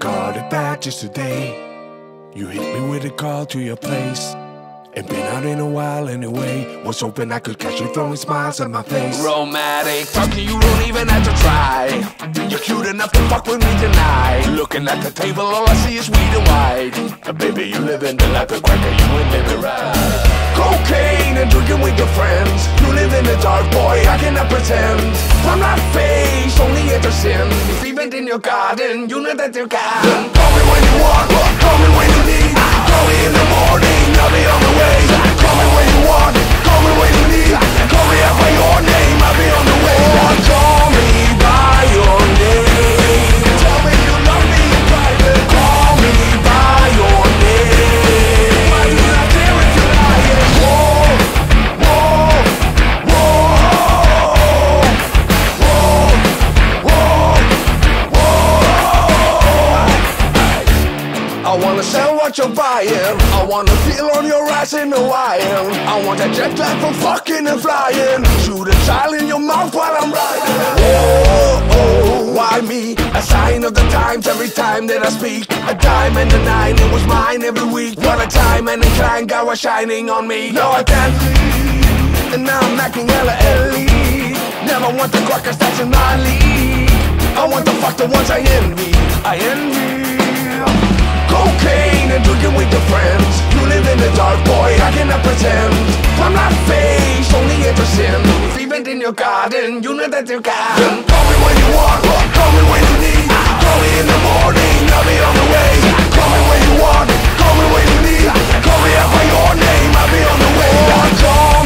Got it back just today. You hit me with a call to your place. Ain't been out in a while anyway. Was hoping I could catch you throwing smiles at my face. Romantic, talking you don't even have to try. You're cute enough to fuck with me tonight. Looking at the table, all I see is weed and white. Baby, you living the life of cracker, you ain't living right. Cocaine and drinking with your friends. You live in the dark, boy, I cannot pretend. From that face, only enter sin. If you bent in your garden, you know that you can. Call me when you want, call me when you need. Call me in the morning, I'll be on the way. Call me when you want, call me when you need. Call me out by your name, I'll be on the way. Oh, call me by your name. Tell me you love me in private. Call me by your name. Why do I dare if you lie? Whoa, whoa, whoa, whoa, whoa, whoa. I wanna sell what you're buying. I wanna feel on your ass in Hawaiian. I want that jet lag for fucking and flying. Shoot a child in your mouth while I'm riding. Oh, oh, why me? A sign of the times every time that I speak. A dime and a nine, it was mine every week. What a time and a clang, God was shining on me. No, I can't leave, and now I'm acting hella elite. Never want the crackers that's in my league. I want the fuck the ones I envy, I envy. Cocaine and drinking with your friends. You live in the dark, boy, I cannot pretend. From that face, only enter sin. If you bent in your garden, you know that you can. Call me when you want, call me when you need. Call me in the morning, I'll be on the way. Call me when you want, call me when you need. Call me out by your name, I'll be on the way.